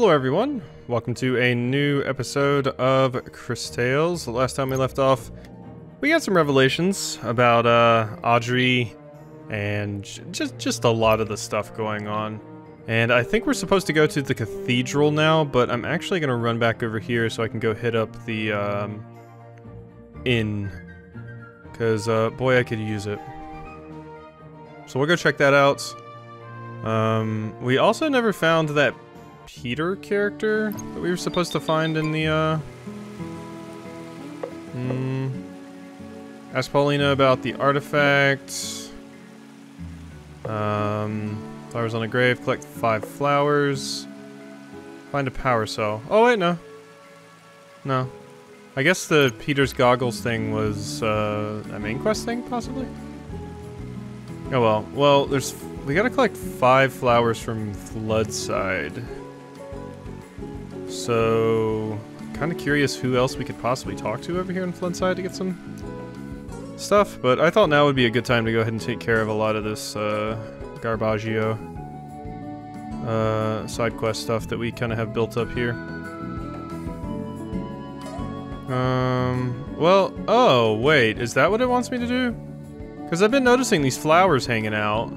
Hello everyone, welcome to a new episode of Cris Tales. The last time we left off, we got some revelations about Audrey and just a lot of the stuff going on. And I think we're supposed to go to the cathedral now, but I'm actually going to run back over here so I can go hit up the inn. Because, boy, I could use it. So we'll go check that out. We also never found that Peter character that we were supposed to find in the, ask Paulina about the artifact. Flowers on a grave, collect 5 flowers. Find a power cell. Oh wait, no. No. I guess the Peter's goggles thing was, a main quest thing, possibly? Oh well. Well, we gotta collect 5 flowers from Floodside. So, kind of curious who else we could possibly talk to over here in Floodside to get some stuff, but I thought now would be a good time to go ahead and take care of a lot of this Garbaggio side quest stuff that we kind of have built up here. Well, oh, wait, is that what it wants me to do? Because I've been noticing these flowers hanging out.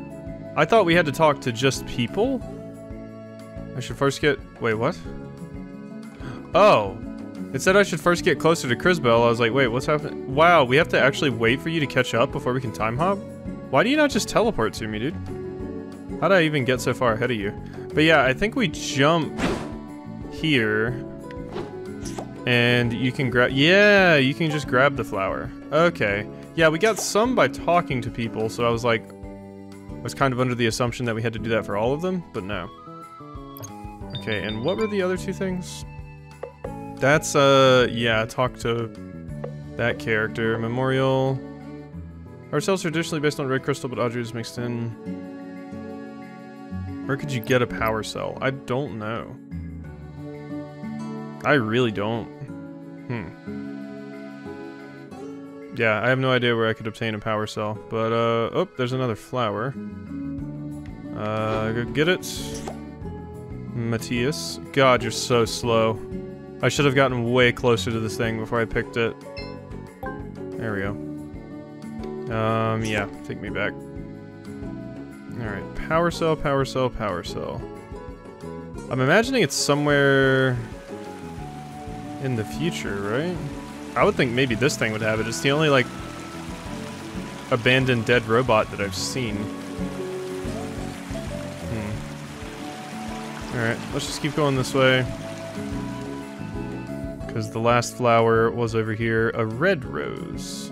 I thought we had to talk to just people? I should first get... wait, what? Oh, it said I should first get closer to Crisbell. I was like, wait, what's happening? Wow, we have to actually wait for you to catch up before we can time hop? Why do you not just teleport to me, dude? How'd I even get so far ahead of you? But yeah, I think we jump here and you can grab, yeah, you can just grab the flower. Okay. Yeah, we got some by talking to people, so I was like, I was kind of under the assumption that we had to do that for all of them, but no. Okay, and what were the other two things? That's, yeah, talk to that character. Memorial. Our cells are traditionally based on red crystal, but Audrey is mixed in. Where could you get a power cell? I don't know. I really don't. Yeah, I have no idea where I could obtain a power cell, but, oh, there's another flower. Go get it. Matthias. God, you're so slow. I should have gotten way closer to this thing before I picked it. There we go. Yeah, take me back. Alright, power cell, power cell, power cell. I'm imagining it's somewhere in the future, right? I would think maybe this thing would have it. It's the only, like, abandoned dead robot that I've seen. Alright, let's just keep going this way. Because the last flower was over here, a red rose.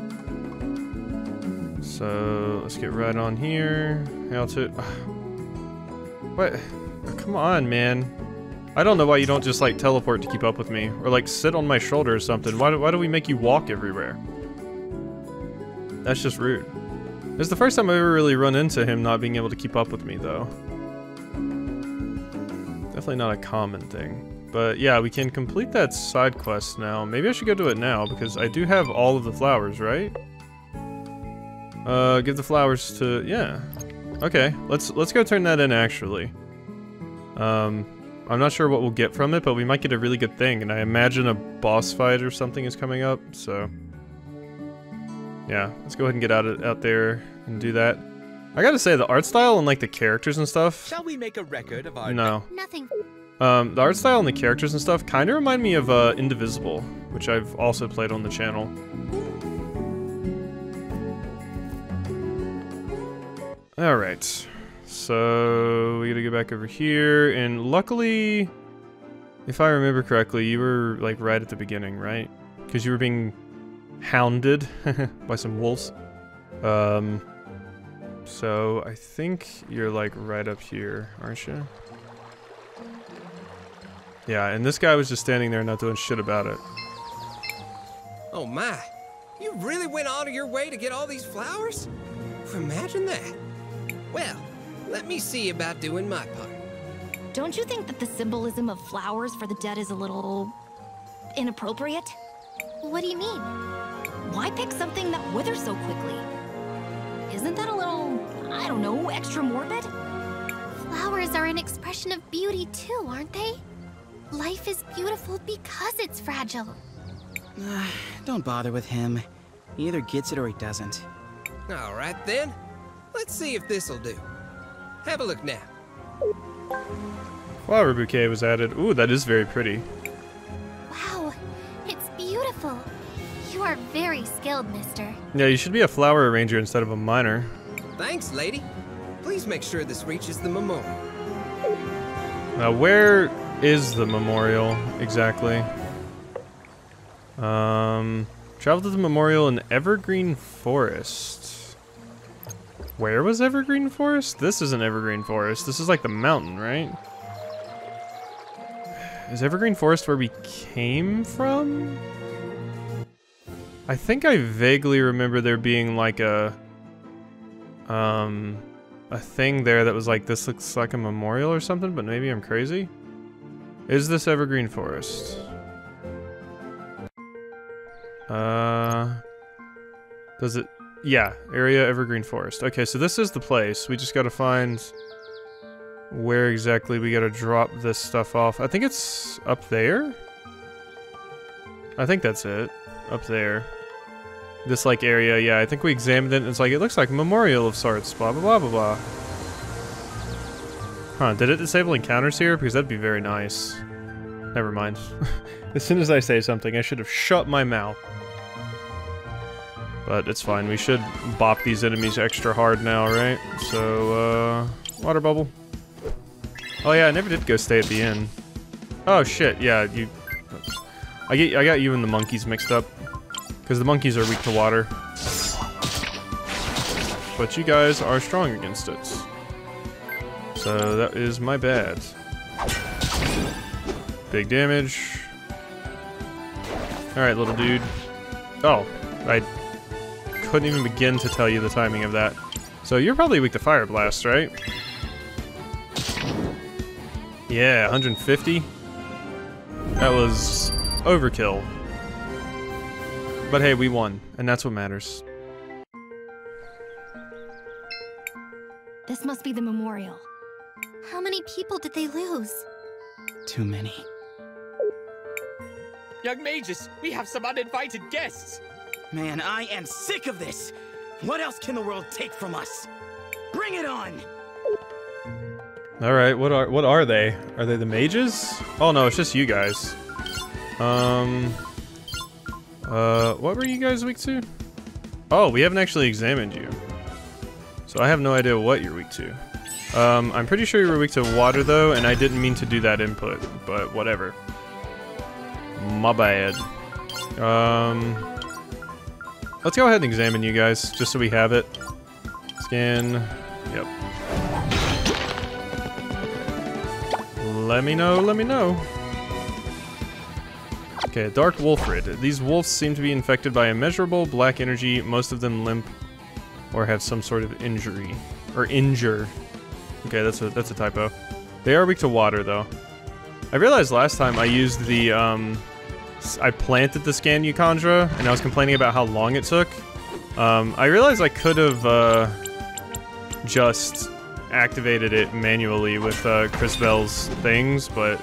So, let's get right on here. How to... what? Oh, come on, man. I don't know why you don't just, like, teleport to keep up with me. Or, like, sit on my shoulder or something. Why do we make you walk everywhere? That's just rude. It's the first time I've ever really run into him not being able to keep up with me, though. Definitely not a common thing. But yeah, we can complete that side quest now. Maybe I should go do it now, because I do have all of the flowers, right? Give the flowers to... yeah. Okay, let's go turn that in, actually. I'm not sure what we'll get from it, but we might get a really good thing, and I imagine a boss fight or something is coming up, so... yeah, let's go ahead and get out there and do that. I gotta say, the art style and, like, the characters and stuff... shall we make a record of our... no. Nothing. The art style and the characters and stuff kind of remind me of Indivisible, which I've also played on the channel. Alright, so we gotta go back over here, and luckily, if I remember correctly, you were like right at the beginning, right? Because you were being hounded by some wolves. So I think you're like right up here, aren't you? Yeah, and this guy was just standing there not doing shit about it. Oh my, you really went out of your way to get all these flowers? Imagine that. Well, let me see about doing my part. Don't you think that the symbolism of flowers for the dead is a little... inappropriate? What do you mean? Why pick something that withers so quickly? Isn't that a little, I don't know, extra morbid? Flowers are an expression of beauty too, aren't they? Life is beautiful because it's fragile. Don't bother with him. He either gets it or he doesn't. All right then. Let's see if this'll do. Have a look now. Flower bouquet was added. Ooh, that is very pretty. Wow, it's beautiful. You are very skilled, mister. Yeah, you should be a flower arranger instead of a miner. Thanks, lady. Please make sure this reaches the memorial. Now, where is the memorial exactly? Travel to the memorial in Evergreen Forest. Where was Evergreen Forest? This isn't Evergreen Forest. This is like the mountain, right? Is Evergreen Forest where we came from? I think I vaguely remember there being like a thing there that was like, this looks like a memorial or something, but maybe I'm crazy. Is this Evergreen Forest? Does it? Yeah, area Evergreen Forest. Okay, so this is the place. We just gotta find where exactly we gotta drop this stuff off. I think it's up there. I think that's it. Up there. This like area, yeah, I think we examined it and it's like, it looks like a memorial of sorts, blah blah blah blah blah. Huh, did it disable encounters here? Because that'd be very nice. Never mind. As soon as I say something, I should have shut my mouth. But it's fine, we should bop these enemies extra hard now, right? So, water bubble. Oh yeah, I never did go stay at the inn. Oh shit, yeah, you... I got you and the monkeys mixed up. Because the monkeys are weak to water. But you guys are strong against it. So that is my bad. Big damage. Alright, little dude. Oh, I couldn't even begin to tell you the timing of that. So you're probably weak to fire blast, right? Yeah, 150. That was overkill. But hey, we won, and that's what matters. This must be the memorial. How many people did they lose? Too many. Young mages, we have some uninvited guests! Man, I am sick of this! What else can the world take from us? Bring it on! Alright, what are they? Are they the mages? Oh no, it's just you guys. What were you guys weak to? Oh, we haven't actually examined you. So I have no idea what you're weak to. I'm pretty sure you were weak to water though, and I didn't mean to do that input, but whatever. My bad. Let's go ahead and examine you guys, just so we have it. Scan, yep. Let me know, let me know. Okay, Dark Wolfrid. These wolves seem to be infected by immeasurable black energy. Most of them limp or have some sort of injury. Or injure. Okay, that's a typo. They are weak to water, though. I realized last time I used the, I planted the scan Yukandra, and I was complaining about how long it took. I realized I could have, just activated it manually with, Crisbell's things, but...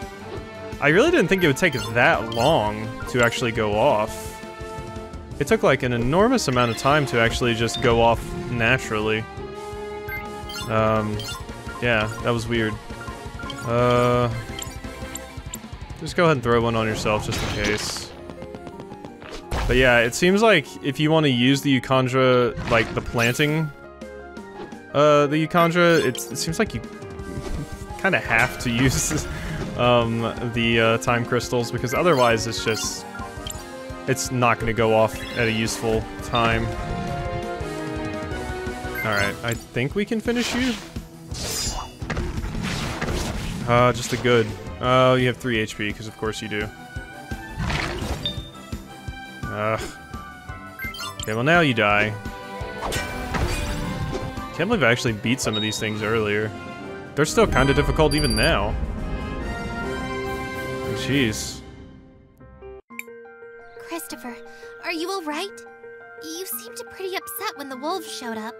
I really didn't think it would take that long to actually go off. It took like an enormous amount of time to actually just go off naturally. Yeah, that was weird. Just go ahead and throw one on yourself just in case. But yeah, it seems like if you want to use the Eukondra, like the planting, the Eukondra, it seems like you kind of have to use this. The time crystals, because otherwise it's just, it's not gonna go off at a useful time. Alright, I think we can finish you? Just the good. Oh, you have 3 HP, because of course you do. Okay, well now you die. Can't believe I actually beat some of these things earlier. They're still kinda difficult even now. Jeez. Christopher, are you alright? You seemed pretty upset when the wolves showed up.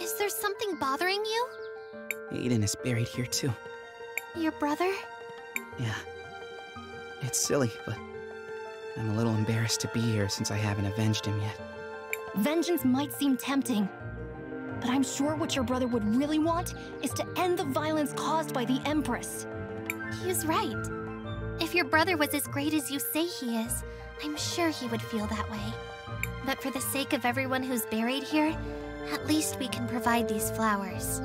Is there something bothering you? Aiden is buried here too. Your brother? Yeah. It's silly, but I'm a little embarrassed to be here since I haven't avenged him yet. Vengeance might seem tempting, but I'm sure what your brother would really want is to end the violence caused by the Empress. He's right. If your brother was as great as you say he is, I'm sure he would feel that way. But for the sake of everyone who's buried here, at least we can provide these flowers.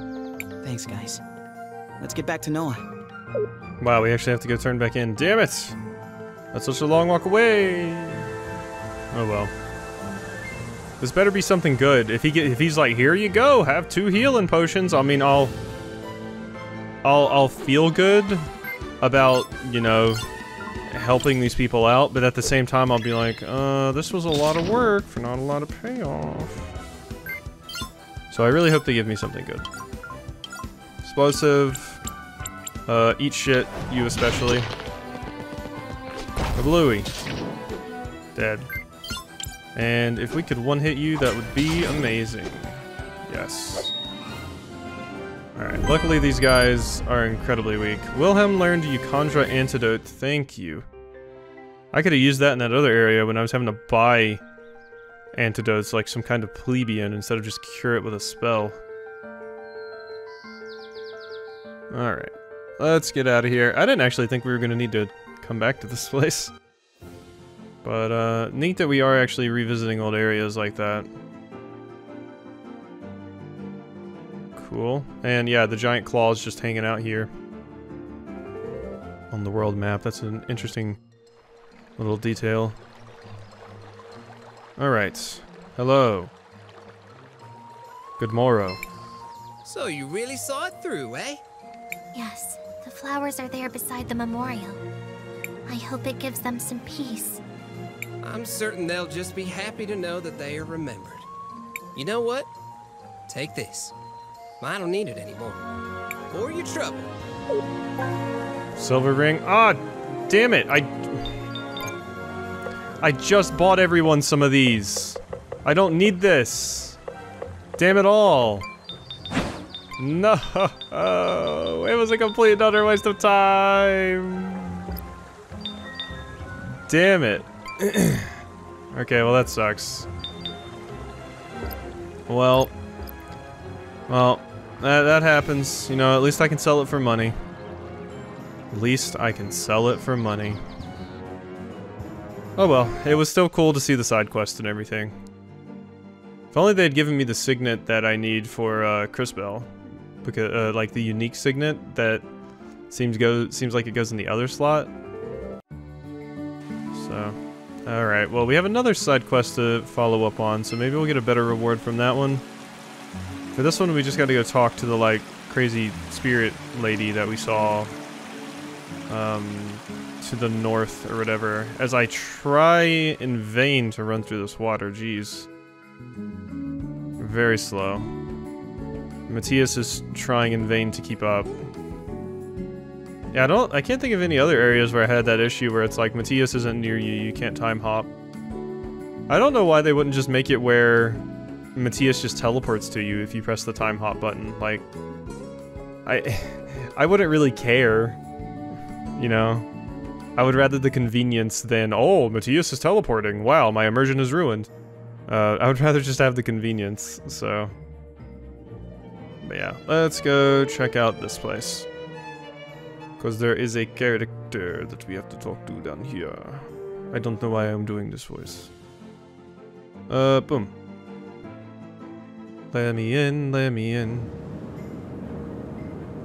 Thanks, guys. Let's get back to Noah. Wow, we actually have to go turn back in. Damn it! That's such a long walk away! Oh well. This better be something good. If he's like, here you go, have 2 healing potions. I mean, I'll feel good about, you know, helping these people out, but at the same time, I'll be like, this was a lot of work for not a lot of payoff. So I really hope they give me something good. Explosive. Eat shit, you especially. A Bluey. Dead. And if we could one-hit you, that would be amazing. Yes. Alright, luckily these guys are incredibly weak. Willhelm learned Yukandra Antidote, thank you. I could have used that in that other area when I was having to buy antidotes, like some kind of plebeian, instead of just cure it with a spell. Alright, let's get out of here. I didn't actually think we were going to need to come back to this place. But, neat that we are actually revisiting old areas like that. Cool. And yeah, the giant claw's just hanging out here on the world map. That's an interesting little detail. Alright. Hello. Good morrow. So you really saw it through, eh? Yes. The flowers are there beside the memorial. I hope it gives them some peace. I'm certain they'll just be happy to know that they are remembered. You know what? Take this. I don't need it anymore. For your trouble. Silver ring. Ah, damn it. I just bought everyone some of these. I don't need this. Damn it all. No. It was a complete and utter waste of time. Damn it. Okay, well that sucks. Well, that happens. You know, at least I can sell it for money. At least I can sell it for money. Oh well, it was still cool to see the side quest and everything. If only they had given me the signet that I need for Crisbell, because like the unique signet that seems like it goes in the other slot. So. Alright, well we have another side quest to follow up on, so maybe we'll get a better reward from that one. For this one we just gotta go talk to the, like, crazy spirit lady that we saw to the north or whatever, as I try in vain to run through this water, jeez. Very slow. Matthias is trying in vain to keep up. Yeah, I can't think of any other areas where I had that issue where it's like, Matthias isn't near you, you can't time hop. I don't know why they wouldn't just make it where Matthias just teleports to you if you press the time hop button. Like, I wouldn't really care, you know? I would rather the convenience than, oh, Matthias is teleporting, wow, my immersion is ruined. I would rather just have the convenience, so. But yeah, let's go check out this place. Because there is a character that we have to talk to down here. I don't know why I'm doing this voice. Boom. Let me in, let me in.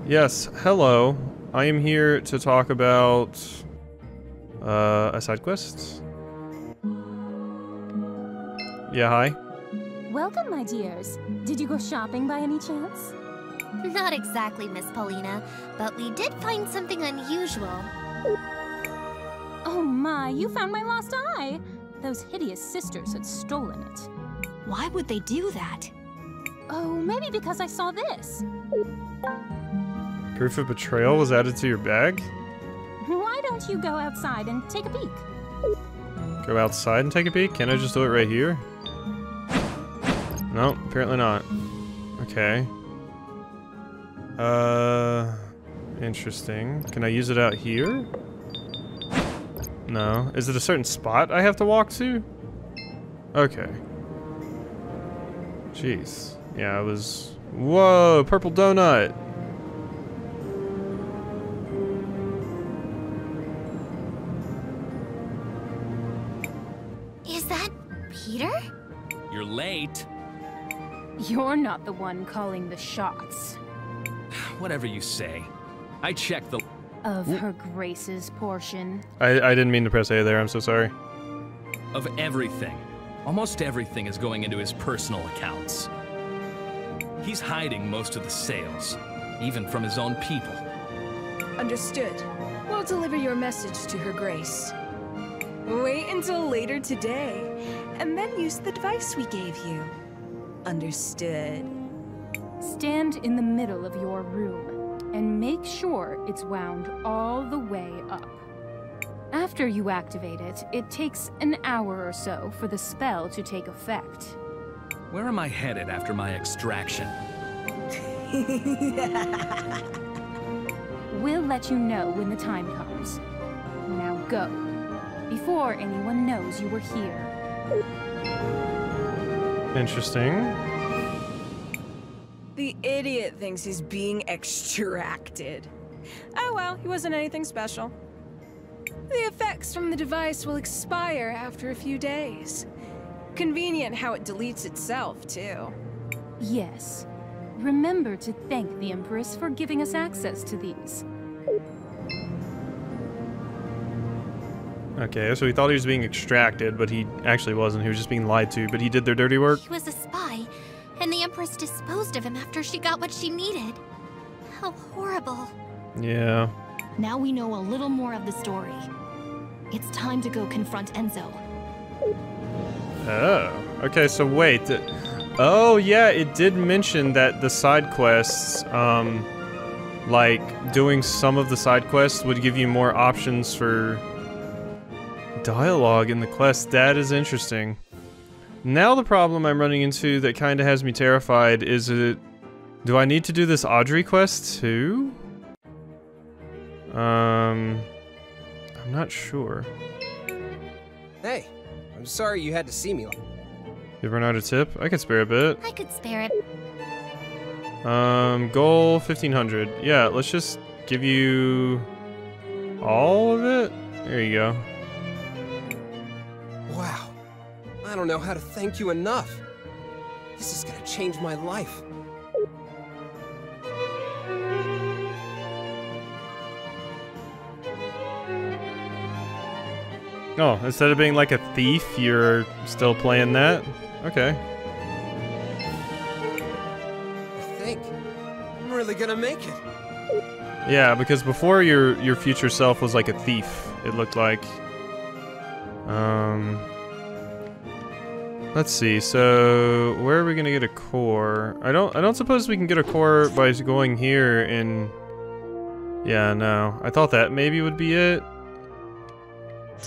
Yes, hello. I am here to talk about a side quest. Yeah, hi. Welcome, my dears. Did you go shopping by any chance? Not exactly, Miss Paulina, but we did find something unusual. Oh my, you found my lost eye! Those hideous sisters had stolen it. Why would they do that? Oh, maybe because I saw this. Proof of betrayal was added to your bag? Why don't you go outside and take a peek? Go outside and take a peek? Can't I just do it right here? No, apparently not. Okay. Interesting. Can I use it out here? No. Is it a certain spot I have to walk to? Okay. Jeez. Yeah, it was... Whoa, purple donut! Is that... Peter? You're late. You're not the one calling the shots. Whatever you say. I checked the... Of her grace's portion. I didn't mean to press A there, I'm so sorry. Of everything. Almost everything is going into his personal accounts. He's hiding most of the sales, even from his own people. Understood. We'll deliver your message to her grace. Wait until later today, and then use the device we gave you. Understood. Stand in the middle of your room. And make sure it's wound all the way up. After you activate it, it takes an hour or so for the spell to take effect. Where am I headed after my extraction? We'll let you know when the time comes. Now go, before anyone knows you were here. Interesting. The idiot thinks he's being extracted. Oh well, he wasn't anything special. The effects from the device will expire after a few days. Convenient how it deletes itself, too. Yes. Remember to thank the Empress for giving us access to these. Okay, so he thought he was being extracted, but he actually wasn't. He was just being lied to, but he did their dirty work. He was a spy. And the Empress disposed of him after she got what she needed. How horrible. Yeah. Now we know a little more of the story. It's time to go confront Enzo. Oh. Okay, so wait. Oh, yeah, it did mention that the side quests, like, doing some of the side quests would give you more options for dialogue in the quest. That is interesting. Now the problem I'm running into that kind of has me terrified is do I need to do this Audrey quest too? I'm not sure. Hey, I'm sorry you had to see me. You run out of tip? I could spare a bit. I could spare it. Goal 1500. Yeah, let's just give you all of it. There you go. Wow. I don't know how to thank you enough. This is gonna change my life. Oh, instead of being like a thief, you're still playing that? Okay. I think I'm really gonna make it. Yeah, because before your future self was like a thief, it looked like. Let's see. So, where are we gonna get a core? I don't suppose we can get a core by going here and. Yeah, no. I thought that maybe would be it.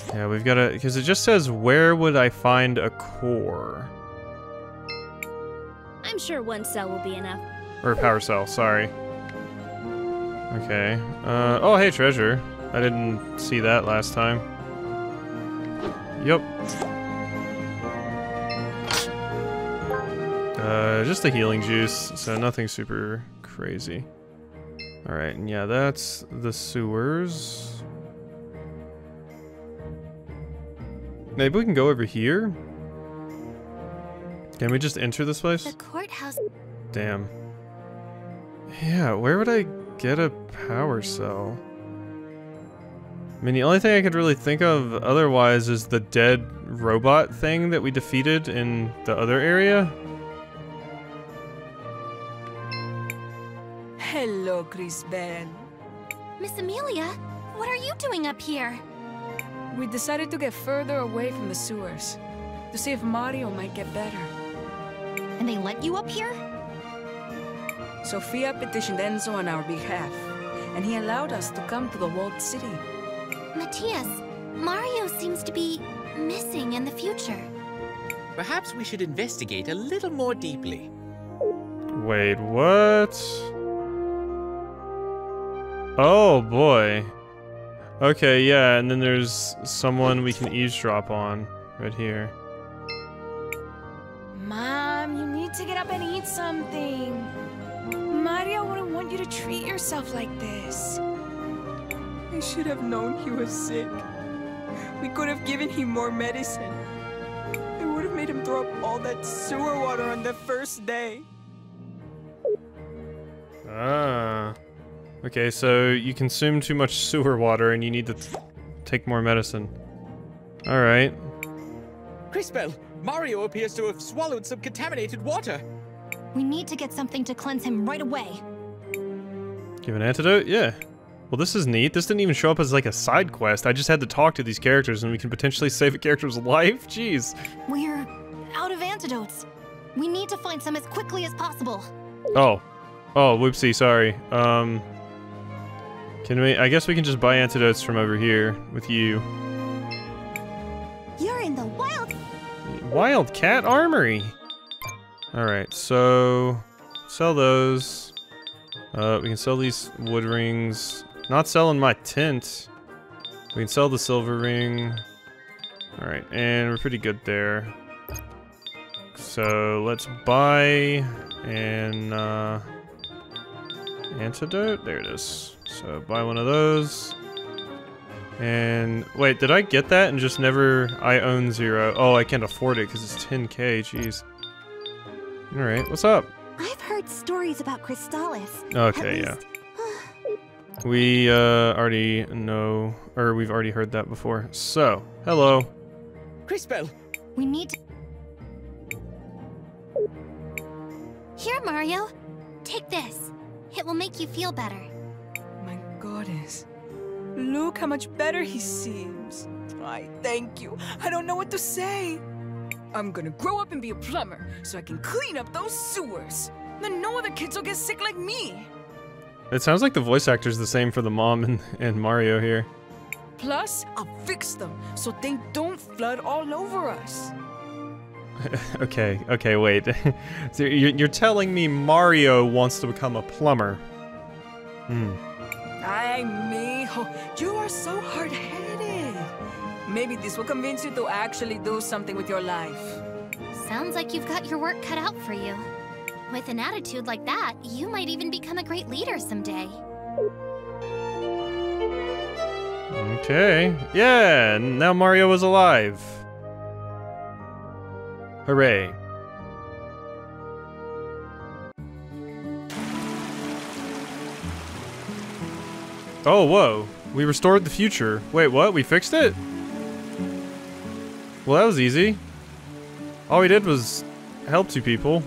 Yeah, we've gotta, because it just says where would I find a core? I'm sure one cell will be enough. Or a power cell. Sorry. Okay. Oh, hey, treasure. I didn't see that last time. Yep. Just the healing juice, so nothing super crazy. Alright, and yeah, that's the sewers. Maybe we can go over here? Can we just enter this place? The courthouse. Damn. Yeah, where would I get a power cell? I mean, the only thing I could really think of otherwise is the dead robot thing that we defeated in the other area. Hello, Crisbell. Miss Amelia, what are you doing up here? We decided to get further away from the sewers, to see if Mario might get better. And they let you up here? Sofia petitioned Enzo on our behalf, and he allowed us to come to the walled city. Matthias, Mario seems to be missing in the future. Perhaps we should investigate a little more deeply. Wait, what? Oh boy. Okay, yeah, and then there's someone we can eavesdrop on right here. Mom, you need to get up and eat something. Mario wouldn't want you to treat yourself like this. I should have known he was sick. We could have given him more medicine. It would have made him throw up all that sewer water on the first day. Ah. Okay, so you consume too much sewer water and you need to take more medicine. Alright. Crisbell, Mario appears to have swallowed some contaminated water. We need to get something to cleanse him right away. Give an antidote? Yeah. Well, this is neat. This didn't even show up as like a side quest. I just had to talk to these characters and we can potentially save a character's life? Jeez. We're out of antidotes. We need to find some as quickly as possible. Oh. Oh, whoopsie, sorry. Can we, I guess we can just buy antidotes from over here with you. You're in the Wildcat Armory. All right, so sell those. We can sell these wood rings. Not selling my tent. We can sell the silver ring. All right, and we're pretty good there. So let's buy an antidote. There it is. So buy one of those. And wait, did I get that and just never? I own zero. Oh, I can't afford it because it's 10K. Jeez. All right, what's up? I've heard stories about Cristalis. Okay, yeah. We already know, or we've already heard that before. So, hello. Crisbell. We need to... Here, Mario. Take this. It will make you feel better. My goddess. Look how much better he seems. I thank you. I don't know what to say. I'm gonna grow up and be a plumber so I can clean up those sewers. Then no other kids will get sick like me. It sounds like the voice actor's the same for the mom and Mario here. Plus, I'll fix them so they don't flood all over us. okay, wait. So you're telling me Mario wants to become a plumber? Hmm. Ay, mijo, you are so hard-headed. Maybe this will convince you to actually do something with your life. Sounds like you've got your work cut out for you. With an attitude like that, you might even become a great leader someday. Okay. Yeah, now Mario is alive. Hooray. Oh, whoa. We restored the future. Wait, what? We fixed it? Well, that was easy. All we did was help two people.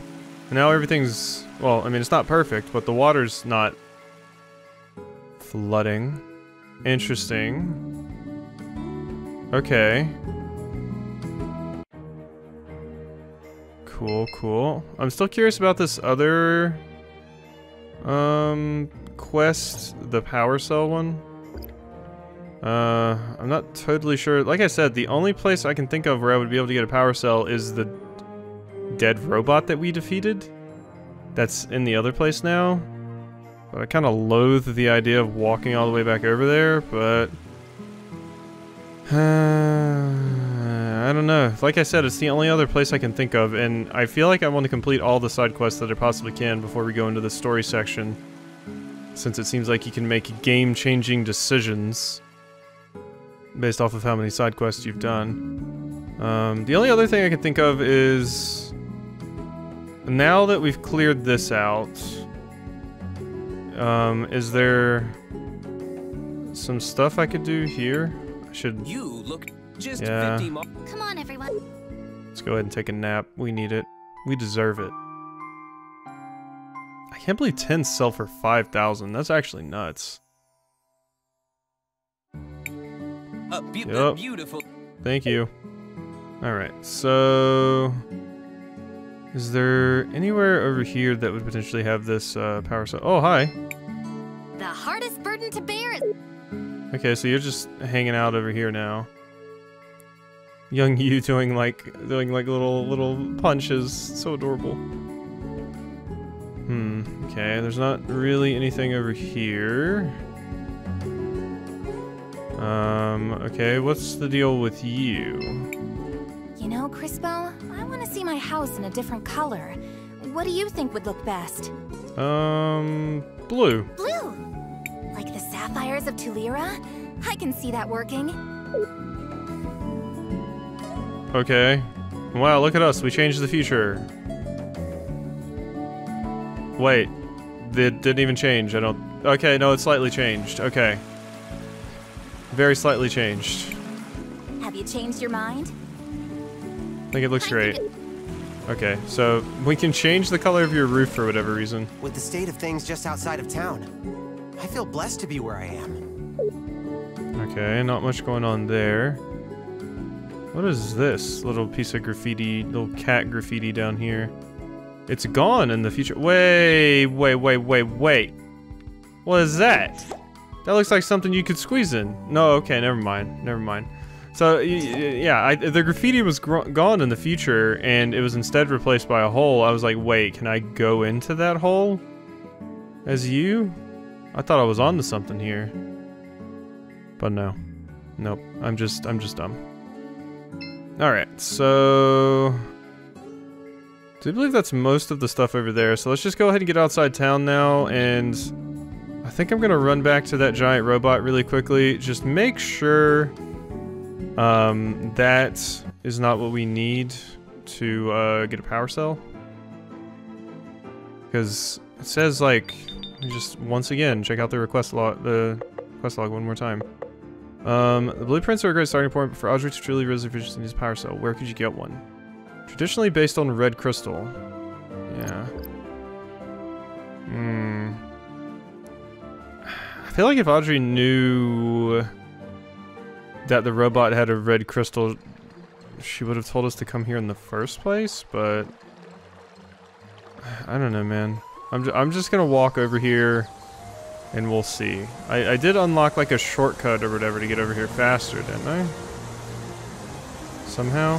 And now everything's... Well, I mean, it's not perfect, but the water's not... flooding. Interesting. Okay. Cool, cool. I'm still curious about this other... quest, the power cell one. I'm not totally sure. Like I said, the only place I can think of where I would be able to get a power cell is the dead robot that we defeated. That's in the other place now. But I kind of loathe the idea of walking all the way back over there, but... I don't know. Like I said, it's the only other place I can think of, and I feel like I want to complete all the side quests that I possibly can before we go into the story section. Since it seems like you can make game-changing decisions based off of how many side quests you've done. The only other thing I can think of is... now that we've cleared this out... is there... some stuff I could do here? I should... You look just yeah. Come on, everyone. Let's go ahead and take a nap. We need it. We deserve it. I can't believe 10 sell for 5,000. That's actually nuts. Yep. Beautiful. Thank you. Alright, so... is there anywhere over here that would potentially have this power cell? Oh, hi. The hardest burden to bear is... Okay, so you're just hanging out over here now. Young you doing like little punches. So adorable. Okay, there's not really anything over here. Okay, what's the deal with you? You know, Crisbell, I want to see my house in a different color. What do you think would look best? Blue. Blue? Like the sapphires of Tulira? I can see that working. Okay. Wow, look at us. We changed the future. Wait. It didn't even change. I don't... Okay, no, it slightly changed. Okay. Very slightly changed. Have you changed your mind? I think it looks great. Okay, so we can change the color of your roof for whatever reason. With the state of things just outside of town, I feel blessed to be where I am. Okay, not much going on there. What is this little piece of graffiti, little cat graffiti down here? It's gone in the future. Wait. What is that? That looks like something you could squeeze in. No, okay, never mind. So, yeah, the graffiti was gone in the future, and it was instead replaced by a hole. I was like, wait, can I go into that hole? As you? I thought I was onto something here. But no. Nope, I'm just dumb. Alright, so... I do believe that's most of the stuff over there, so let's just go ahead and get outside town now, and... I think I'm gonna run back to that giant robot really quickly. Just make sure that is not what we need to get a power cell. Because it says, like, just once again, check out the quest log one more time. The blueprints are a great starting point, but for Audrey to truly raise efficiency needs a power cell. Where could you get one? Traditionally based on red crystal. Yeah. I feel like if Audrey knew that the robot had a red crystal, she would have told us to come here in the first place, but... I don't know, man. I'm just gonna walk over here, and we'll see. I did unlock, like, a shortcut or whatever to get over here faster, didn't I? Somehow?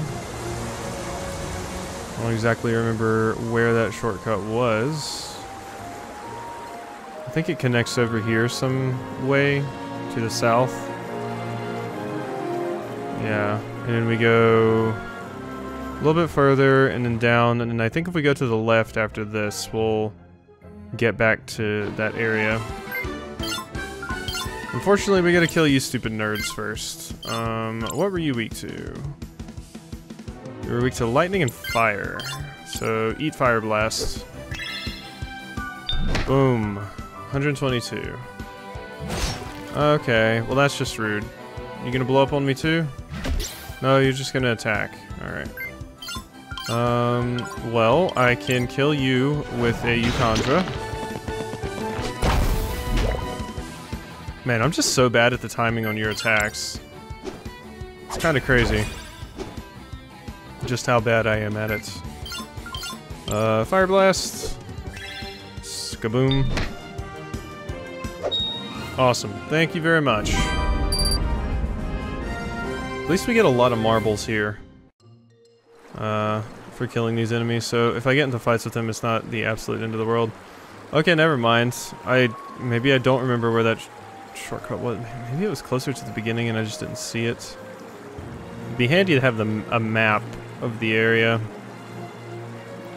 I don't exactly remember where that shortcut was. I think it connects over here some way to the south. Yeah, and then we go a little bit further and then down, and then I think if we go to the left after this, we'll get back to that area. Unfortunately, we gotta kill you stupid nerds first. What were you weak to? You were weak to lightning and fire. So, eat fire blast. Boom. 122. Okay, well that's just rude. You gonna blow up on me too? No, you're just gonna attack. Alright. Well, I can kill you with a Yukandra. Man, I'm just so bad at the timing on your attacks. It's kinda crazy. Just how bad I am at it. Fire blast. Skaboom. Awesome. Thank you very much. At least we get a lot of marbles here for killing these enemies, so if I get into fights with them, it's not the absolute end of the world. Okay, never mind. Maybe I don't remember where that shortcut was. Maybe it was closer to the beginning and I just didn't see it. It'd be handy to have a map of the area.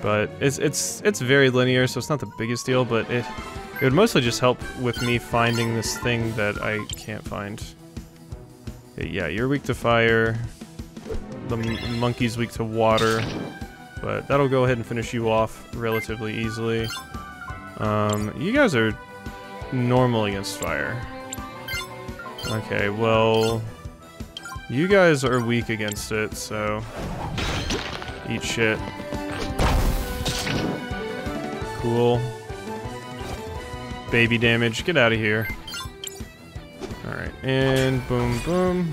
But it's very linear, so it's not the biggest deal, but it would mostly just help with me finding this thing that I can't find. Yeah, you're weak to fire. The monkey's weak to water. But that'll go ahead and finish you off relatively easily. You guys are normal against fire. Okay, well... You guys are weak against it, so... Eat shit. Cool. Baby damage, get out of here. Alright, and boom, boom.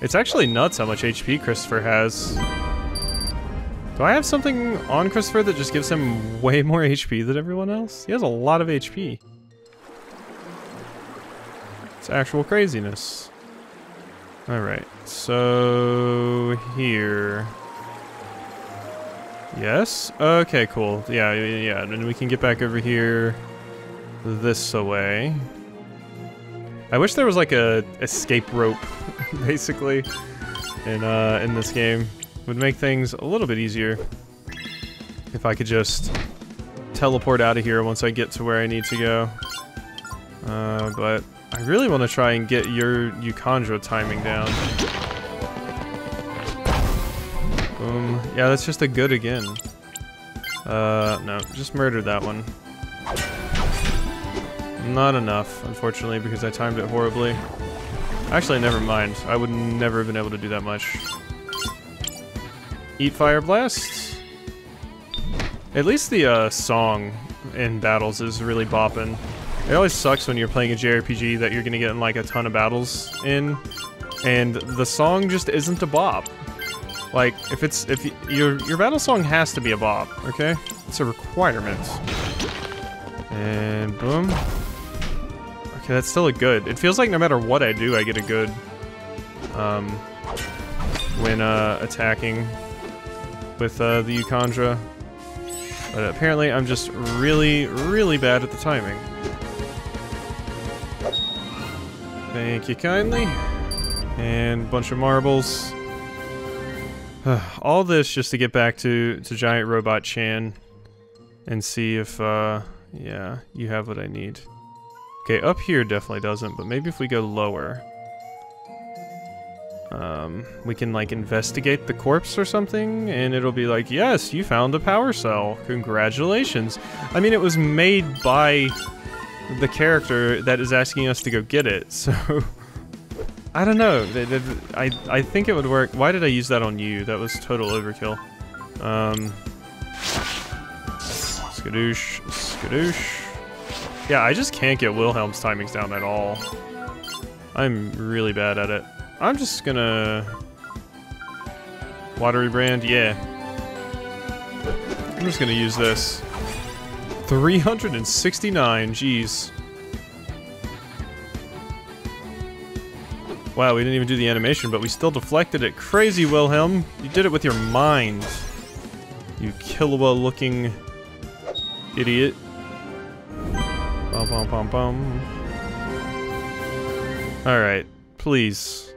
It's actually nuts how much HP Christopher has. Do I have something on Christopher that just gives him way more HP than everyone else? He has a lot of HP. It's actual craziness. Alright, so here... Yes? Okay, cool. Yeah, and we can get back over here... this away. I wish there was like a escape rope, basically, in this game. It would make things a little bit easier if I could just teleport out of here once I get to where I need to go. But I really want to try and get your Yukandra timing down. Boom. Yeah, that's just a good again. No, just murdered that one. Not enough, unfortunately, because I timed it horribly. Actually, never mind. I would never have been able to do that much. Eat fire blasts. At least the song in battles is really bopping. It always sucks when you're playing a JRPG that you're gonna get in like a ton of battles in, and the song just isn't a bop. Like, if your battle song has to be a bop, okay? It's a requirement. And boom. Okay, that's still a good. It feels like no matter what I do, I get a good when attacking with the Eukondra. But apparently I'm just really, really bad at the timing. Thank you kindly. And a bunch of marbles. All this just to get back to Giant Robot Chan and see if, yeah, you have what I need. Okay, up here definitely doesn't, but maybe if we go lower, we can like investigate the corpse or something, and it'll be like, yes, you found a power cell. Congratulations. I mean, it was made by the character that is asking us to go get it, so... I don't know. I think it would work. Why did I use that on you? That was total overkill. Skadoosh, skadoosh. Yeah, I just can't get Wilhelm's timings down at all. I'm really bad at it. I'm just gonna... Watery Brand, yeah. I'm just gonna use this. 369, jeez. Wow, we didn't even do the animation, but we still deflected it. Crazy, Willhelm. You did it with your mind. You Killua-looking idiot. Bum, bum, bum, bum. Alright, please.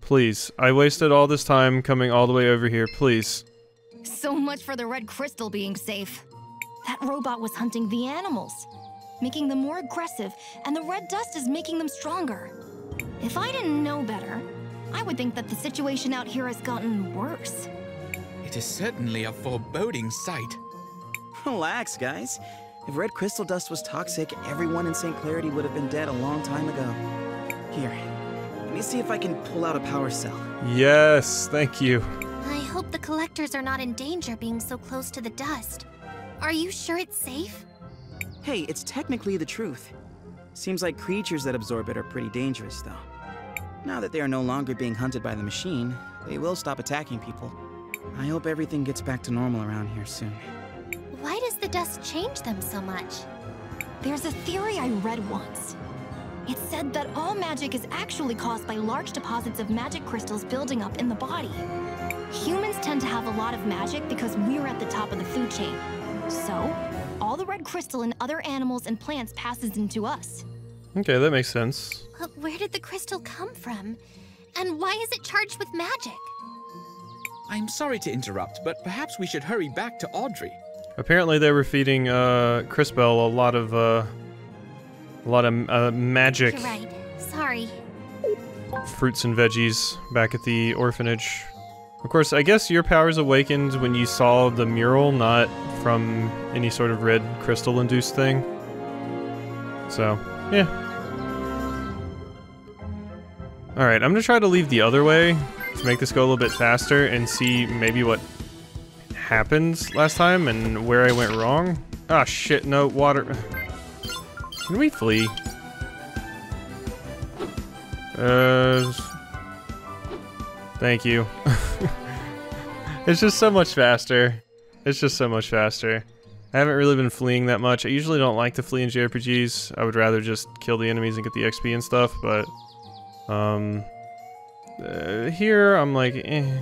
Please. I wasted all this time coming all the way over here, please. So much for the red crystal being safe. That robot was hunting the animals, making them more aggressive, and the red dust is making them stronger. If I didn't know better, I would think that the situation out here has gotten worse. It is certainly a foreboding sight. Relax, guys. If red crystal dust was toxic, everyone in St. Clarity would have been dead a long time ago. Here, let me see if I can pull out a power cell. Yes, thank you. I hope the collectors are not in danger being so close to the dust. Are you sure it's safe? Hey, it's technically the truth. Seems like creatures that absorb it are pretty dangerous, though. Now that they are no longer being hunted by the machine, they will stop attacking people. I hope everything gets back to normal around here soon. Why does the dust change them so much? There's a theory I read once. It said that all magic is actually caused by large deposits of magic crystals building up in the body. Humans tend to have a lot of magic because we're at the top of the food chain. So, all the red crystal in other animals and plants passes into us. Okay, that makes sense. But where did the crystal come from? And why is it charged with magic? I'm sorry to interrupt, but perhaps we should hurry back to Audrey. Apparently they were feeding Crisbell a lot of magic. You're right. Sorry. Fruits and veggies back at the orphanage. Of course, I guess your powers awakened when you saw the mural, not from any sort of red crystal-induced thing. So, yeah. Alright, I'm gonna try to leave the other way to make this go a little bit faster and see maybe what happened last time and where I went wrong. Ah, shit, no, water. Can we flee? Thank you. It's just so much faster. It's just so much faster. I haven't really been fleeing that much. I usually don't like to flee in JRPGs. I would rather just kill the enemies and get the XP and stuff, but... here, I'm like, eh.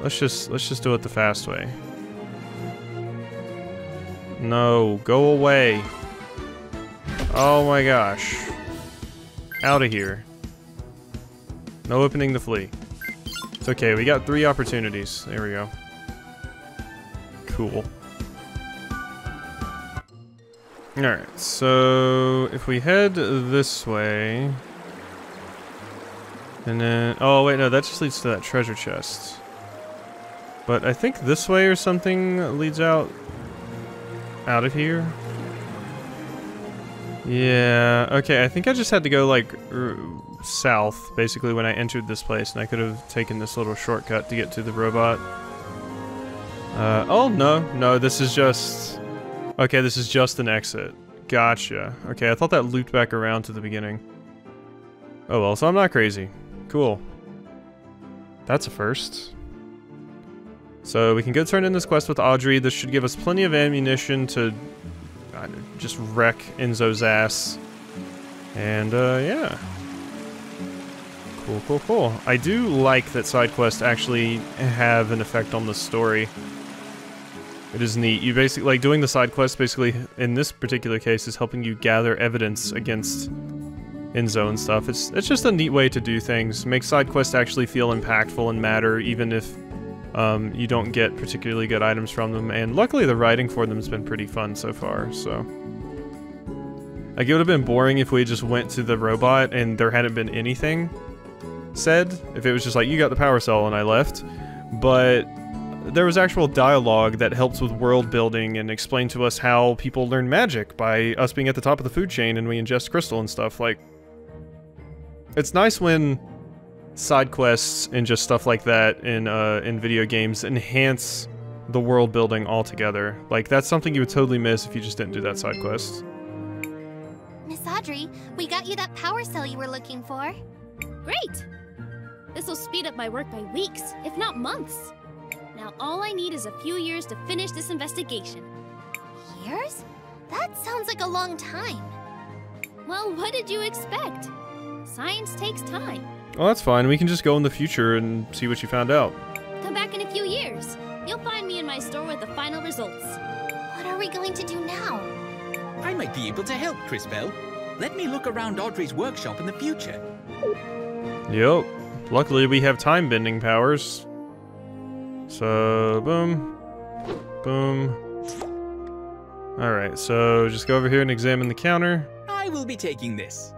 Let's just do it the fast way. No, go away. Oh my gosh. Out of here. No opening to flee. It's okay, we got 3 opportunities. There we go. Cool. Alright, so if we head this way... And then... Oh wait, no, that just leads to that treasure chest. But I think this way or something leads out of here. Yeah, okay, I think I just had to go, like, south, basically, when I entered this place, and I could have taken this little shortcut to get to the robot. Oh, no, this is just... Okay, this is just an exit. Gotcha. Okay, I thought that looped back around to the beginning. Oh well, so I'm not crazy. Cool. That's a first. So we can go turn in this quest with Audrey. This should give us plenty of ammunition to... just wreck Enzo's ass. And, yeah. Cool. I do like that side quests actually have an effect on the story. It is neat. You basically, like, doing the side quests basically, in this particular case, is helping you gather evidence against Enzo and stuff. It's just a neat way to do things. Make side quests actually feel impactful and matter, even if you don't get particularly good items from them, and luckily the writing for them has been pretty fun so far, so. Like, it would have been boring if we just went to the robot and there hadn't been anything said, if it was just like, you got the power cell and I left, but there was actual dialogue that helps with world building and explained to us how people learn magic by us being at the top of the food chain and we ingest crystal and stuff, like. It's nice when side quests and just stuff like that in video games enhance the world building altogether. Like, that's something you would totally miss if you just didn't do that side quest. Miss Audrey, we got you that power cell you were looking for. Great! This will speed up my work by weeks, if not months. Now all I need is a few years to finish this investigation. Years? That sounds like a long time. Well, what did you expect? Science takes time. Well, that's fine. We can just go in the future and see what you found out. Come back in a few years. You'll find me in my store with the final results. What are we going to do now? I might be able to help, Crisbell. Let me look around Audrey's workshop in the future. Yup. Luckily, we have time-bending powers. So, boom. Boom. Alright, so just go over here and examine the counter. I will be taking this.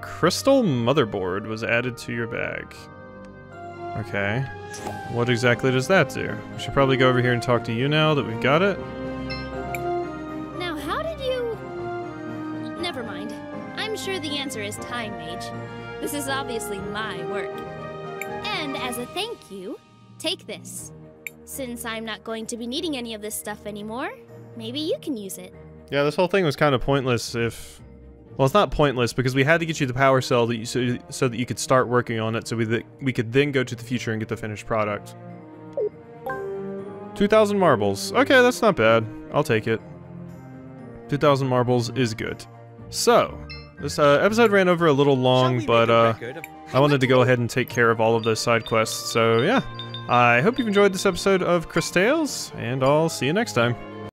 Crystal motherboard was added to your bag. Okay. What exactly does that do? We should probably go over here and talk to you now that we've got it. Now, how did you... Never mind. I'm sure the answer is time, Mage. This is obviously my work. And as a thank you, take this. Since I'm not going to be needing any of this stuff anymore, maybe you can use it. Yeah, this whole thing was kind of pointless if... Well, it's not pointless, because we had to get you the power cell that so that you could start working on it, so we could then go to the future and get the finished product. 2,000 marbles. Okay, that's not bad. I'll take it. 2,000 marbles is good. So, this episode ran over a little long, but I wanted to go ahead and take care of all of those side quests, so yeah. I hope you've enjoyed this episode of Cris Tales, and I'll see you next time.